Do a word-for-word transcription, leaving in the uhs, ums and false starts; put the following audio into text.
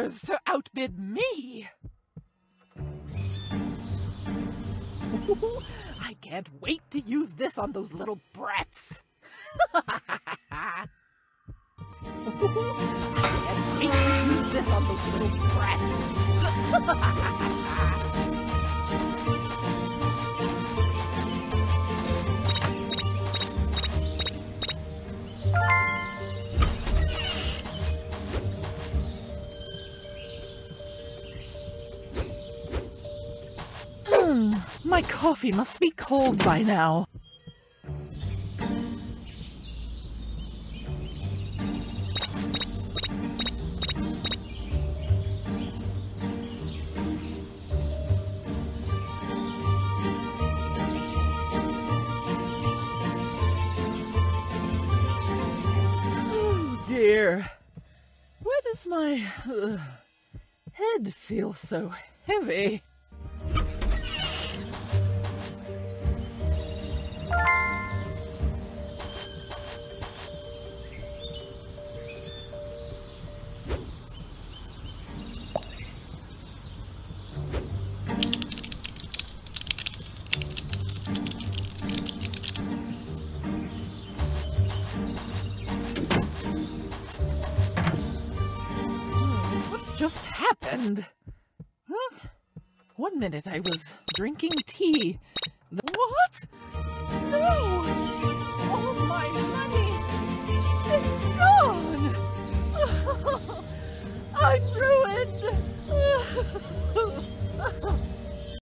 dares to outbid me? Ooh, I can't wait to use this on those little brats. Ooh, I can't wait to use this on those little brats. My coffee must be cold by now. Oh dear. Why does my uh, head feel so heavy? Just happened? Huh? One minute I was drinking tea. What?